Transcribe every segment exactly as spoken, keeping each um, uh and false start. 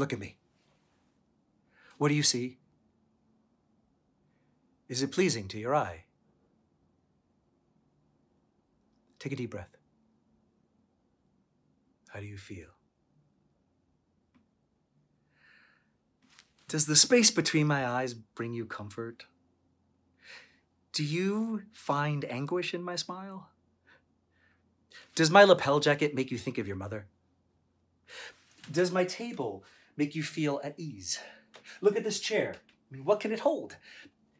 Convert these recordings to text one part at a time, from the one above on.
Look at me. What do you see? Is it pleasing to your eye? Take a deep breath. How do you feel? Does the space between my eyes bring you comfort? Do you find anguish in my smile? Does my lapel jacket make you think of your mother? Does my table make you feel at ease? Look at this chair. I mean, what can it hold?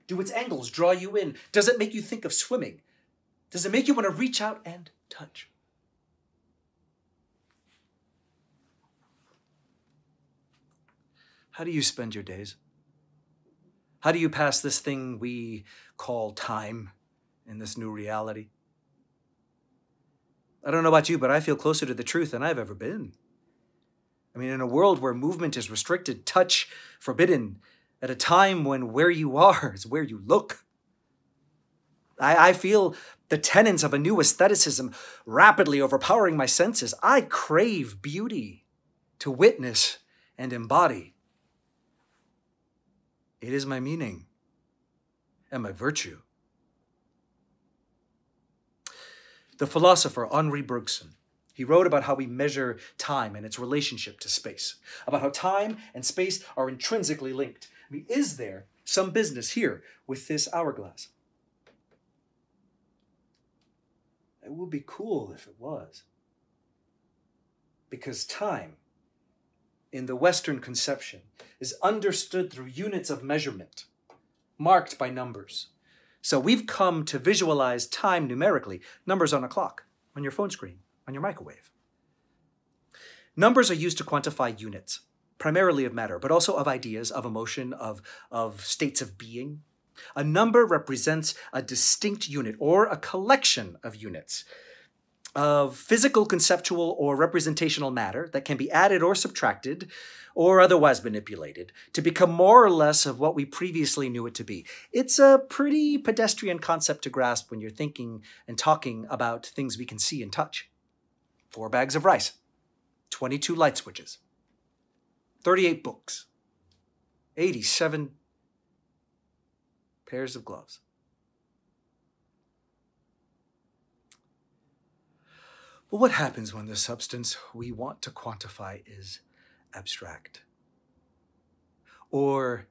Do its angles draw you in? Does it make you think of swimming? Does it make you want to reach out and touch? How do you spend your days? How do you pass this thing we call time in this new reality? I don't know about you, but I feel closer to the truth than I've ever been. I mean, in a world where movement is restricted, touch forbidden, at a time when where you are is where you look. I, I feel the tenets of a new aestheticism rapidly overpowering my senses. I crave beauty to witness and embody. It is my meaning and my virtue. The philosopher Henri Bergson, he wrote about how we measure time and its relationship to space, about how time and space are intrinsically linked. I mean, is there some business here with this hourglass? It would be cool if it was, because time in the Western conception is understood through units of measurement, marked by numbers. So we've come to visualize time numerically, numbers on a clock, on your phone screen, on your microwave. Numbers are used to quantify units, primarily of matter, but also of ideas, of emotion, of, of states of being. A number represents a distinct unit or a collection of units of physical, conceptual, or representational matter that can be added or subtracted or otherwise manipulated to become more or less of what we previously knew it to be. It's a pretty pedestrian concept to grasp when you're thinking and talking about things we can see and touch. Four bags of rice, twenty-two light switches, thirty-eight books, eighty-seven pairs of gloves. Well, what happens when the substance we want to quantify is abstract or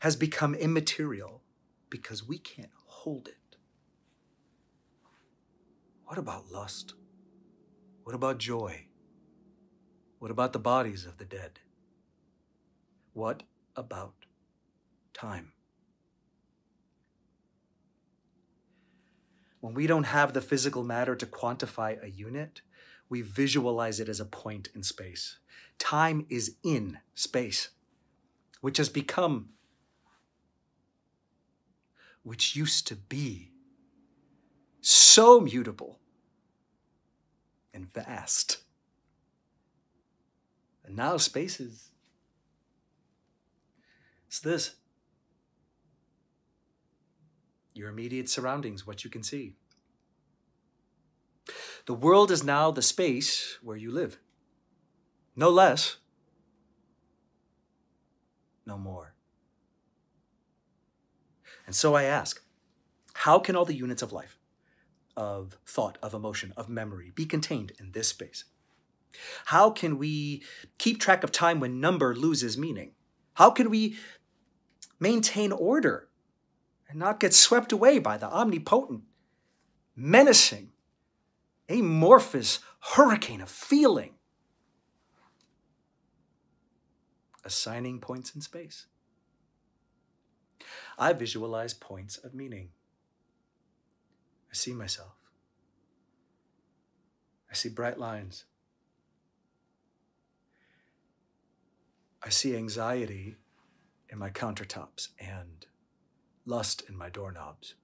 has become immaterial because we can't hold it? What about lust? What about joy? What about the bodies of the dead? What about time? When we don't have the physical matter to quantify a unit, we visualize it as a point in space. Time is in space, which has become, which used to be, so mutable and vast. And now space is, it's this. Your immediate surroundings, what you can see. The world is now the space where you live. No less, no more. And so I ask, how can all the units of life, of thought, of emotion, of memory, be contained in this space? How can we keep track of time when number loses meaning? How can we maintain order and not get swept away by the omnipotent, menacing, amorphous hurricane of feeling? Assigning points in space. I visualize points of meaning. I see myself. I see bright lines. I see anxiety in my countertops and lust in my doorknobs.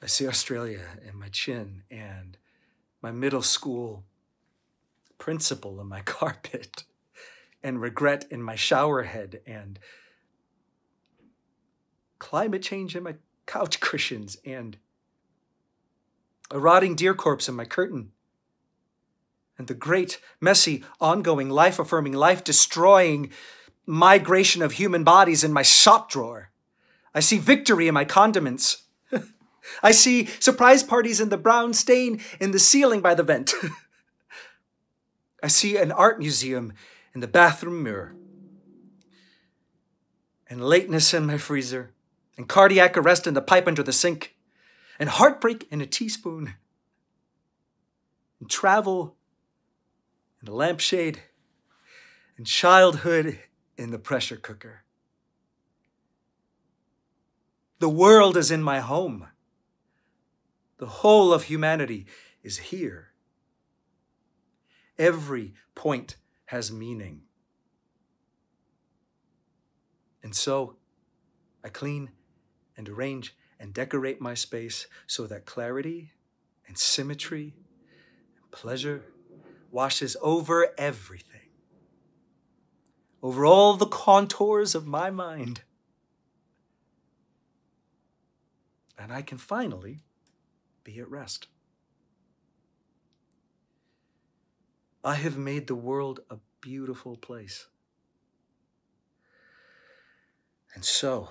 I see Australia in my chin and my middle school principal in my carpet and regret in my shower head and climate change in my couch cushions and a rotting deer corpse in my curtain and the great, messy, ongoing, life-affirming, life-destroying migration of human bodies in my shop drawer. I see victory in my condiments. I see surprise parties in the brown stain in the ceiling by the vent. I see an art museum in the bathroom mirror. And lateness in my freezer. And cardiac arrest in the pipe under the sink. And heartbreak in a teaspoon. And travel in a lampshade. And childhood in the pressure cooker. The world is in my home. The whole of humanity is here. Every point has meaning. And so, I clean and arrange and decorate my space so that clarity and symmetry and pleasure washes over everything, over all the contours of my mind. And I can finally be at rest. I have made the world a beautiful place. And so,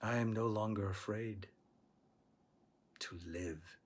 I am no longer afraid to live.